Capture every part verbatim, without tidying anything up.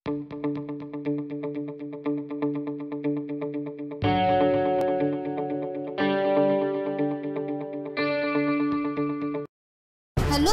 Hello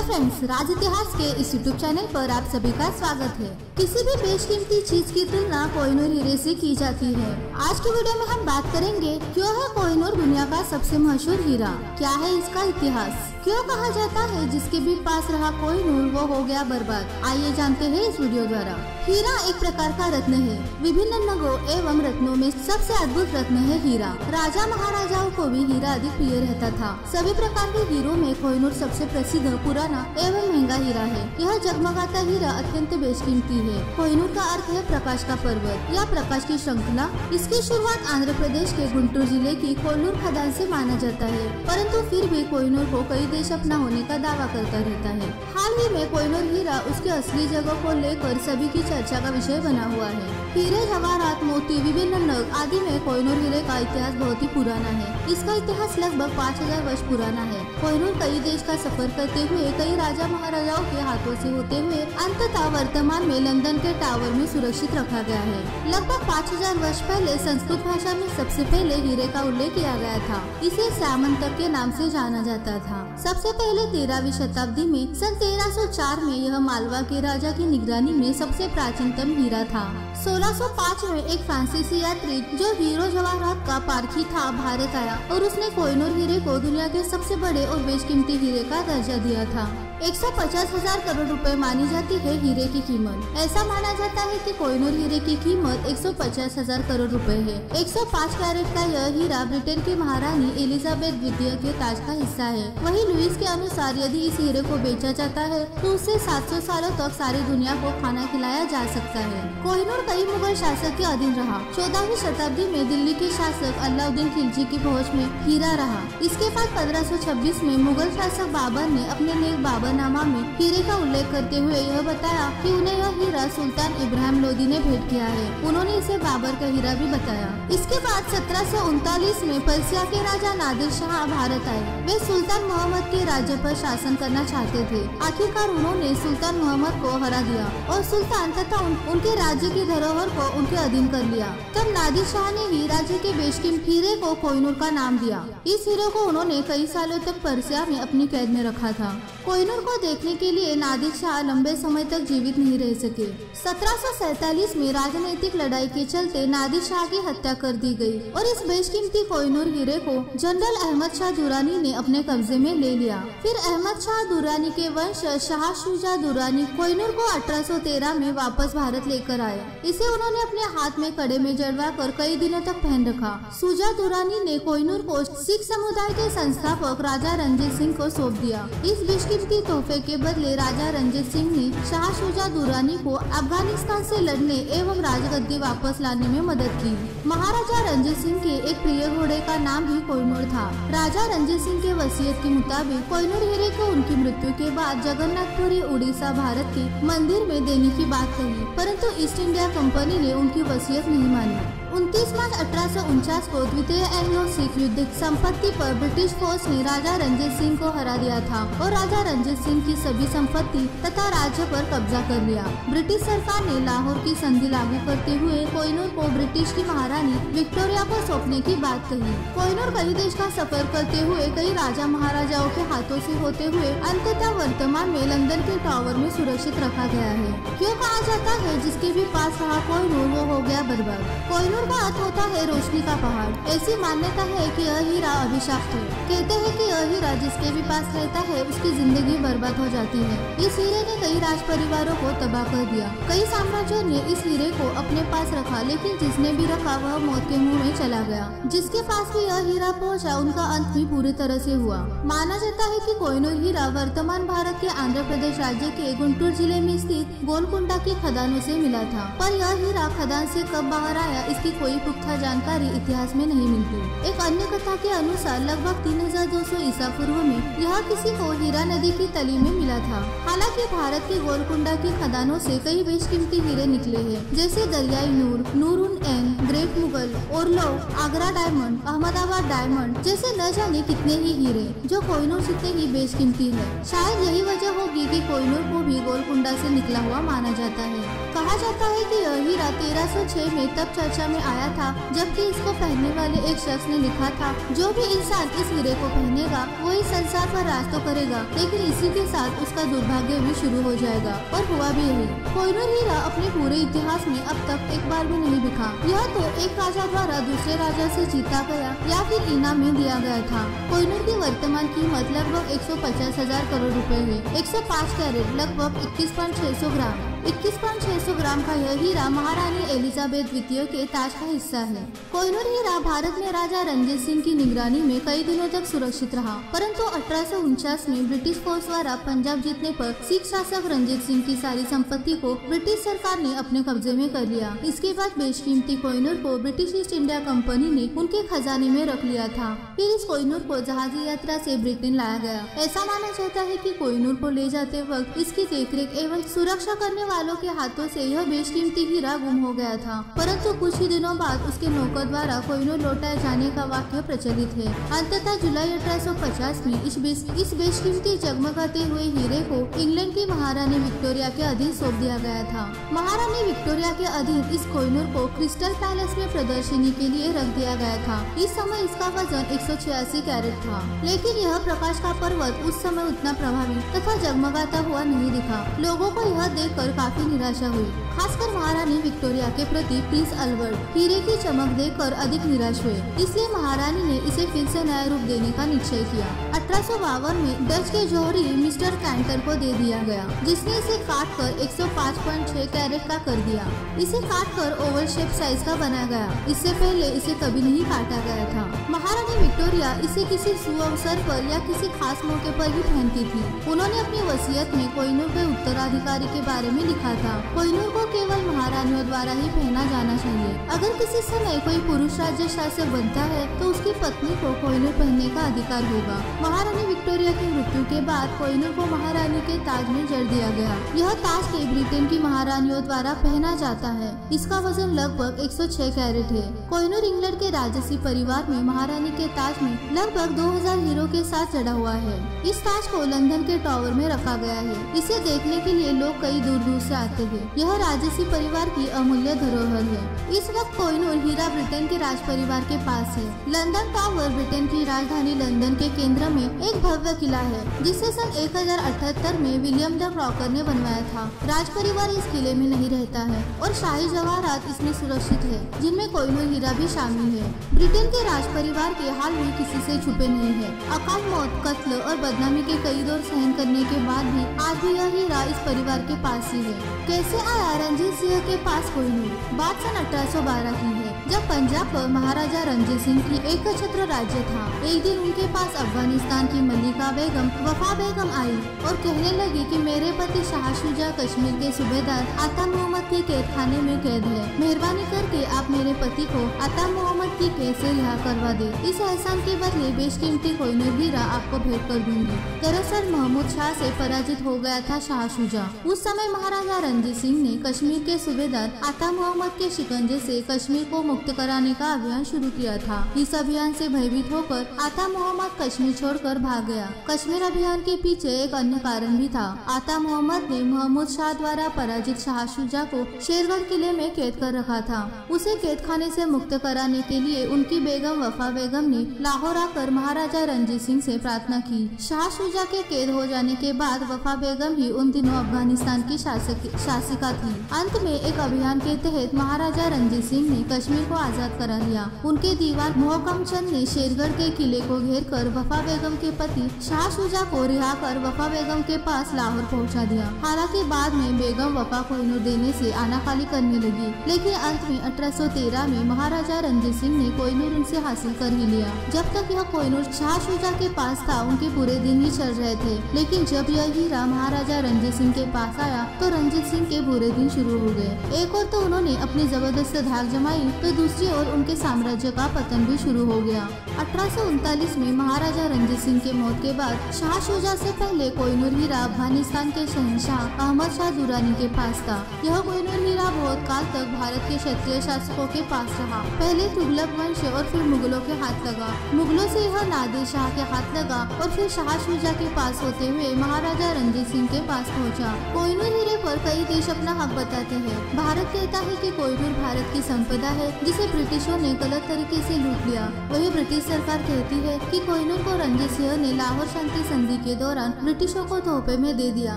friends, राज इतिहास के इस यूट्यूब चैनल पर आप सभी का स्वागत है। किसी भी बेशकीमती चीज की तुलना कोहिनूर हीरे से की जाती है। आज के वीडियो में हम बात करेंगे क्यों है कोहिनूर दुनिया का सबसे मशहूर हीरा, क्या है इसका इतिहास, क्यों कहा जाता है जिसके भी पास रहा कोहिनूर वो हो गया बर्बाद। आइए जानते हैं इस वीडियो द्वारा। हीरा एक प्रकार का रत्न है, विभिन्न नगों एवं रत्नों में सबसे अद्भुत रत्न है हीरा। राजा महाराजाओं को भी हीरा अधिक प्रिय रहता था। सभी प्रकार के हीरो में कोहिनूर सबसे प्रसिद्ध, पुराना एवं महंगा हीरा है। यह जगमगाता हीरा अत्यंत बेशकीमती है। कोहिनूर का अर्थ है प्रकाश का पर्वत या प्रकाश की श्रृंखला। इसकी शुरुआत आंध्र प्रदेश के गुंटूर जिले की कोलूर खदान से माना जाता है, परंतु फिर भी कोहिनूर को कई देश अपना होने का दावा करता रहता है। हाल ही में कोहिनूर हीरा उसके असली जगह को लेकर सभी की चर्चा का विषय बना हुआ है। हीरे, जवाहरात, मोती, विभिन्न नग आदि में कोहिनूर हीरे का इतिहास बहुत ही पुराना है। इसका इतिहास लगभग पाँच हजार वर्ष पुराना है। कोहिनूर कई देश का सफर करते हुए कई राजा महाराजाओं के हाथों से होते हुए अंततः वर्तमान में लंदन के टावर में सुरक्षित रखा गया है। लगभग पाँच हजार वर्ष पहले संस्कृत भाषा में सबसे पहले हीरे का उल्लेख किया गया था। इसे सामंतक के नाम से जाना जाता था। सबसे पहले तेरहवीं शताब्दी में सन तेरह सौ चार में यह मालवा के राजा की निगरानी में सबसे प्राचीनतम हीरा था। सोलह सौ पाँच में एक फ्रांसीसी यात्री जो हीरो जवाहरात का पारखी था, भारत आया और उसने कोहिनूर हीरे को दुनिया के सबसे बड़े और बेशकीमती हीरे का दर्जा दिया था। एक सौ पचास हजार करोड़ रुपए मानी जाती है हीरे की कीमत। ऐसा माना जाता है कि कोहिनूर हीरे की कीमत एक सौ पचास हजार करोड़ रुपए है। एक सौ पाँच कैरेट का यह हीरा ब्रिटेन की महारानी एलिजाबेथ द्वितीय के ताज का हिस्सा है। वहीं लुइस के अनुसार यदि इस हीरे को बेचा जाता है तो उसे सात सौ सालों तक सारी दुनिया को खाना खिलाया जा सकता है। कोहिनूर कई मुगल शासक के अधीन रहा। चौदहवीं शताब्दी में दिल्ली के शासक अलाउद्दीन खिलजी की पहुँच में हीरा रहा। इसके बाद पंद्रह सौ छब्बीस में मुगल शासक बाबर ने अपने नेक बाबर नामा में हीरे का उल्लेख करते हुए यह बताया कि उन्हें यह हीरा सुल्तान इब्राहिम लोदी ने भेंट किया है। उन्होंने इसे बाबर का हीरा भी बताया। इसके बाद सत्रह सौ उनतालीस में पर्सिया के राजा नादिर शाह भारत आए। वे सुल्तान मोहम्मद के राज्य पर शासन करना चाहते थे। आखिरकार उन्होंने सुल्तान मोहम्मद को हरा दिया और सुल्तान तथा उन, उनके राज्य की धरोहर को उनके अधीन कर लिया। तब नादिर शाह ने ही राज्य के बेशकीमती हीरे को कोहिनूर का नाम दिया। इस हीरे को उन्होंने कई सालों तक पर्सिया में अपनी कैद में रखा था। कोहिनूर को देखने के लिए नादिर शाह लंबे समय तक जीवित नहीं रह सके। सत्रह सौ सैतालीस में राजनीतिक लड़ाई के चलते नादिर शाह की हत्या कर दी गई और इस बेशकीमती कोहिनूर हीरे को जनरल अहमद शाह दुर्रानी ने अपने कब्जे में ले लिया। फिर अहमद शाह दुर्रानी के वंश शाह शुजा दुर्रानी कोहिनूर को अठारह सौ तेरह में वापस भारत लेकर आए। इसे उन्होंने अपने हाथ में कड़े में जड़वा कर कई दिनों तक पहन रखा। शुजा दुर्रानी ने कोहिनूर को सिख समुदाय के संस्थापक राजा रणजीत सिंह को सौंप दिया। इस बेशकीमती तोहफे के बदले राजा रणजीत सिंह ने शाह शुजा दुर्रानी को अफगानिस्तान से लड़ने एवं राजगद्दी वापस लाने में मदद की। महाराजा रणजीत सिंह के एक प्रिय घोड़े का नाम भी कोहिनूर था। राजा रणजीत सिंह के वसीयत के मुताबिक कोहिनूर हीरे को उनकी मृत्यु के बाद जगन्नाथपुरी उड़ीसा भारत के मंदिर में देने की बात कही, परंतु ईस्ट इंडिया कंपनी ने उनकी वसीयत नहीं मानी। उनतीस मार्च अठारह सौ उनचास को द्वितीय एंग्लो सिख युद्ध संपत्ति पर ब्रिटिश फोर्स ने राजा रणजीत सिंह को हरा दिया था और राजा रणजीत सिंह की सभी संपत्ति तथा राज्य पर कब्जा कर लिया। ब्रिटिश सरकार ने लाहौर की संधि लागू करते हुए कोहिनूर को ब्रिटिश की महारानी विक्टोरिया को सौंपने की बात कही। कोहिनूर कई देश का सफर करते हुए कई राजा महाराजाओं के हाथों से होते हुए अंततः वर्तमान में लंदन के टावर में सुरक्षित रखा गया है। क्यों कहा जाता है जिसके भी पास रहा कोहिनूर वो हो गया बर्बाद। कोहिनूर का अर्थ होता है रोशनी का पहाड़। ऐसी मान्यता है कि यह हीरा अभिशाप्त है। कहते हैं कि यह हीरा जिसके भी पास रहता है उसकी जिंदगी बर्बाद हो जाती है। इस हीरे ने कई राज परिवारों को तबाह कर दिया। कई साम्राज्यों ने इस हीरे को अपने पास रखा, लेकिन जिसने भी रखा वह मौत के मुँह में चला गया। जिसके पास भी यह हीरा पहुँचा उनका अंत भी पूरी तरह से हुआ। माना जाता है कि कोहिनूर हीरा वर्तमान भारत के आंध्र प्रदेश राज्य के गुंटूर जिले में स्थित गोलकुंडा की खदानों से मिला था। पर यह हीरा खदान से कब बाहर आया इसकी कोई पुख्ता जानकारी इतिहास में नहीं मिलती। एक अन्य कथा के अनुसार लगभग तीन हजार दो सौ ईसा पूर्व में यह किसी को हीरा नदी की तली में मिला था। हालांकि भारत के गोलकुंडा की खदानों से कई बेशकीमती हीरे निकले हैं, जैसे दरियाई नूर, नूरुन उन्, great Mughal, Orlov, Agra diamond, Ahmedabad diamond जैसे न जाने कितने ही हीरे जो कोहिनूर जितने ही बेशकीमती है। शायद यही वजह होगी कि कोहिनूर को भी गोलकुंडा से निकला हुआ माना जाता है। कहा जाता है कि बहीरा तेरह सौ छह में तब चर्चा में आया था, जबकि इसको पहनने वाले एक शख्स ने लिखा था, जो भी इंसान इस हीरे को पहनेगा वही संसार पर राज तो करेगा, लेकिन इसी के साथ उसका दुर्भाग्य भी शुरू हो जाएगा। और हुआ भी यही। कोहिनूर हीरा अपने पूरे इतिहास में अब तक एक बार भी नहीं बिका। यह तो एक राजा द्वारा दूसरे राजा से जीता गया या फिर इनाम में दिया गया था। कोहिनूर की वर्तमान कीमत लगभग एक सौ पचास हजार करोड़ रुपए है। एक सौ पाँच कैरेट लगभग इक्कीस हज़ार छह सौ ग्राम। इक्कीस हज़ार छह सौ ग्राम का यह हीरा महारानी एलिजाबेथ द्वितीय के ताज का हिस्सा है। कोहिनूर हीरा भारत में राजा रणजीत सिंह की निगरानी में कई दिनों तक सुरक्षित रहा, परंतु अठारह सौ उनचास में ब्रिटिश फोर्स द्वारा पंजाब जीतने पर सिख शासक रणजीत सिंह की सारी संपत्ति को ब्रिटिश सरकार ने अपने कब्जे में कर लिया। इसके बाद बेशकीमती कोहिनूर को ब्रिटिश ईस्ट इंडिया कंपनी ने उनके खजाने में रख लिया था। फिर इस कोहिनूर को जहाजी यात्रा से ब्रिटेन लाया गया। ऐसा माना जाता है कि कोहिनूर को ले जाते वक्त इसकी देखरेख एवं सुरक्षा करने वालों के हाथों से यह बेशकीमती हीरा गुम हो गया था, परंतु कुछ ही दिनों बाद उसके नौकर द्वारा कोहिनूर लौटाए जाने का वाक्य प्रचलित है। अंततः जुलाई अठारह सौ पचास में इस बेश, इस बेशकीमती जगमगाते हुए हीरे को इंग्लैंड की महारानी विक्टोरिया के अधीन सौंप दिया गया था। महारानी विक्टोरिया के अधीन इस कोहिनूर को क्रिस्टल पैलेस में प्रदर्शनी के लिए रख दिया गया था। इस समय इसका वजन एक सौ छियासी कैरेट था, लेकिन यह प्रकाश का पर्वत उस समय उतना प्रभावी तथा जगमगाता हुआ नहीं दिखा। लोगों को यह देखकर काफी निराशा हुई, खासकर महारानी विक्टोरिया के प्रति प्रिंस अल्बर्ट हीरे की चमक देखकर अधिक निराश हुए, इसलिए महारानी ने इसे फिर से नया रूप देने का निश्चय किया। अठारह सौ बावन में डच के जोहरी मिस्टर कैंटर को दे दिया गया, जिसने इसे काट कर एक सौ पाँच पॉइंट छह कैरेट का कर दिया। इसे काट कर ओवल शेप साइज का बनाया गया। इससे पहले इसे कभी नहीं काटा गया था। महारानी विक्टोरिया इसे किसी सुअवसर पर या किसी खास मौके पर ही पहनती थी। उन्होंने अपनी वसीयत में कोहिनूर के उत्तराधिकारी के बारे में लिखा था, कोहिनूर को केवल महारानियों द्वारा ही पहना जाना चाहिए। अगर किसी समय कोई पुरुष राज्य शासक बनता है तो उसकी पत्नी को कोहिनूर पहनने का अधिकार होगा। महारानी विक्टोरिया की मृत्यु के बाद कोहिनूर को महारानी के ताज में जड़ दिया गया। यह ताज के ब्रिटेन की महारानियों द्वारा पहना जाता है। इसका वजन लगभग एक सौ छह कैरेट है। कोहिनूर इंग्लैंड के राजसी परिवार में महारानी के ताज में लगभग दो हजार हीरो के साथ चढ़ा हुआ है। इस ताज को लंदन के टॉवर में रखा गया है। इसे देखने के लिए लोग कई दूर दूर से आते हैं। यह राजसी परिवार की अमूल्य धरोहर है। इस वक्त कोहिनूर हीरा ब्रिटेन के राज परिवार के पास है। लंदन टावर ब्रिटेन की राजधानी लंदन के केंद्र में एक भव्य किला है, जिसे सन एक हज़ार अठहत्तर में विलियम द क्रॉकर ने बनवाया था। राज परिवार इस किले में नहीं रहता है और शाही जवाहरात इसमें सुरक्षित है, जिनमें कोहिनूर हीरा भी शामिल है। ब्रिटेन के राज परिवार के हाल में किसी से छुपे नहीं है। अकाल मौत, कत्ल और बदनामी के कई दौर सहन करने के बाद भी आज भी यह हीरा इस परिवार के पास ही है। कैसे आया रणजीत सिंह के पास कोहिनूर? बात सन अठारह सौ बारह की है, जब पंजाब पर महाराजा रणजीत सिंह की एक छत्र राज्य था। एक दिन उनके पास अफगानिस्तान की मलिका बेगम वफा बेगम आई और कहने लगी कि मेरे पति शाह शुजा कश्मीर के सूबेदार आता मोहम्मद के कैद खाने में कैद है। मेहरबानी करके आप मेरे पति को आता मोहम्मद की कैद से रिहा करवा दे। इस एहसान के बदले बेशकीमती कोहिनूर हीरा आपको भेंट कर दूंगी। दरअसल महमूद शाह से पराजित हो गया था शाह शुजा। उस समय महाराजा रणजीत सिंह ने कश्मीर के सूबेदार आता मोहम्मद के शिकंजे से कश्मीर को मुक्त कराने का अभियान शुरू किया था। इस अभियान से भयभीत होकर आता मोहम्मद कश्मीर छोड़कर भाग गया। कश्मीर अभियान के पीछे एक अन्य कारण भी था। आता मोहम्मद ने महमूद शाह द्वारा पराजित शाह शुजा को शेरगढ़ किले में कैद कर रखा था। उसे कैद खाने से मुक्त कराने के लिए उनकी बेगम वफा बेगम ने लाहौर आकर महाराजा रणजीत सिंह से प्रार्थना की। शाह शुजा के कैद हो जाने के बाद वफा बेगम ही उन दिनों अफगानिस्तान की शासिका थी। अंत में एक अभियान के तहत महाराजा रणजीत सिंह ने कश्मीर को आजाद करा लिया। उनके दीवार मोहकम चंद ने शेरगढ़ के किले को घेर कर वफा बेगम के पति शाह शुजा को रिहा कर वफा बेगम के पास लाहौर पहुंचा दिया। हालांकि बाद में बेगम वफा को कोहिनूर देने से आनाकानी करने लगी, लेकिन अंत में अठारह सौ तेरह में महाराजा रणजीत सिंह ने कोहिनूर उनसे हासिल कर ही लिया। जब तक यह कोहिनूर शाह शुजा के पास था उनके पूरे दिन ही चल रहे थे, लेकिन जब यह हीरा महाराजा रणजीत सिंह के पास आया तो रणजीत सिंह के बुरे दिन शुरू हो गए। एक और तो उन्होंने अपनी जबरदस्त धाक जमाई तो दूसरी ओर उनके साम्राज्य का पतन भी शुरू हो गया। अठारह सौ उनतालीस में महाराजा रणजीत सिंह के मौत के बाद शाह शुजा से पहले कोहिनूर हीरा अफगानिस्तान के शहंशाह अहमद शाह दुर्रानी के पास था। यह कोहिनूर हीरा बहुत काल तक भारत के क्षत्रिय शासकों के पास रहा। पहले तुगलक वंश और फिर मुगलों के हाथ लगा। मुगलों से यह नादिर शाह के हाथ लगा और फिर शाह शुजा के पास होते हुए महाराजा रणजीत सिंह के पास पहुँचा। कोहिनूर हीरे पर कई देश अपना हक बताते हैं। भारत कहता है कि कोहिनूर भारत की संपदा है जिसे ब्रिटिशों ने गलत तरीके से लूट लिया। वही ब्रिटिश सरकार कहती है कि कोहिनूर को रणजीत सिंह ने लाहौर शांति संधि के दौरान ब्रिटिशों को तोहफे में दे दिया।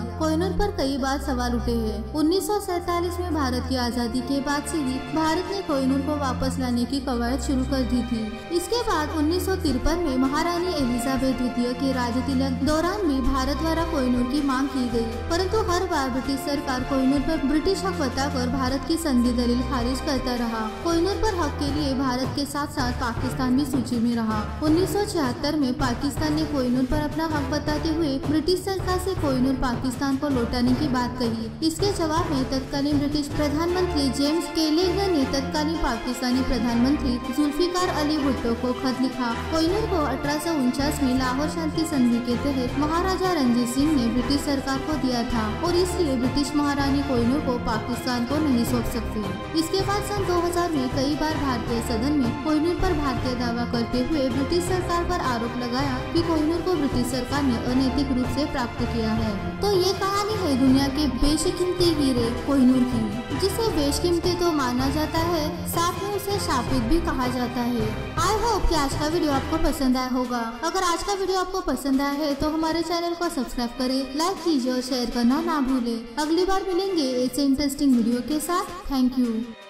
कोहिनूर पर कई बार सवाल उठे हैं। उन्नीस सौ सैतालीस में भारत की आजादी के बाद से ही भारत ने कोहिनूर को वापस लाने की कवायद शुरू कर दी थी। इसके बाद उन्नीस सौ तिरपन में महारानी एलिजाबेथ द्वितीय के राजतिलक दौरान भी भारत द्वारा कोहिनूर की मांग की गई, परंतु हर बार ब्रिटिश सरकार कोहिनूर पर ब्रिटिश हक बताकर भारत की संधि दलील खारिज करता रहा। कोहिनूर पर हक के लिए भारत के साथ साथ पाकिस्तान भी सूची में रहा। उन्नीस सौ छिहत्तर में पाकिस्तान ने कोहिनूर पर अपना हक बताते हुए ब्रिटिश सरकार से कोहिनूर पाकिस्तान को लौटाने की बात कही। इसके जवाब में तत्कालीन ब्रिटिश प्रधानमंत्री जेम्स केलेगा ने तत्कालीन पाकिस्तानी प्रधानमंत्री जुल्फिकार अली भुट्टो को खत लिखा। कोहिनूर को अठारह सौ उनचास में लाहौर शांति संधि के तहत महाराजा रणजीत सिंह ने ब्रिटिश सरकार को दिया था और इसलिए ब्रिटिश महारानी कोहिनूर को पाकिस्तान को नहीं सौंप सकती। इसके बाद सन दो हजार में कई बार भारतीय सदन में कोहिनूर पर भारतीय दावा करते हुए ब्रिटिश सरकार पर आरोप लगाया कि कोहिनूर को ब्रिटिश सरकार ने अनैतिक रूप से प्राप्त किया है। तो ये कहानी है दुनिया के बेशकीमती हीरे कोहिनूर की, जिसे बेशकीमती तो माना जाता है, साथ में उसे शापित भी कहा जाता है। आई होप कि आज का वीडियो आपको पसंद आया होगा। अगर आज का वीडियो आपको पसंद आया है तो हमारे चैनल को सब्सक्राइब करें, लाइक कीजिए और शेयर करना ना भूलें। अगली बार मिलेंगे ऐसे इंटरेस्टिंग वीडियो के साथ। Thank you.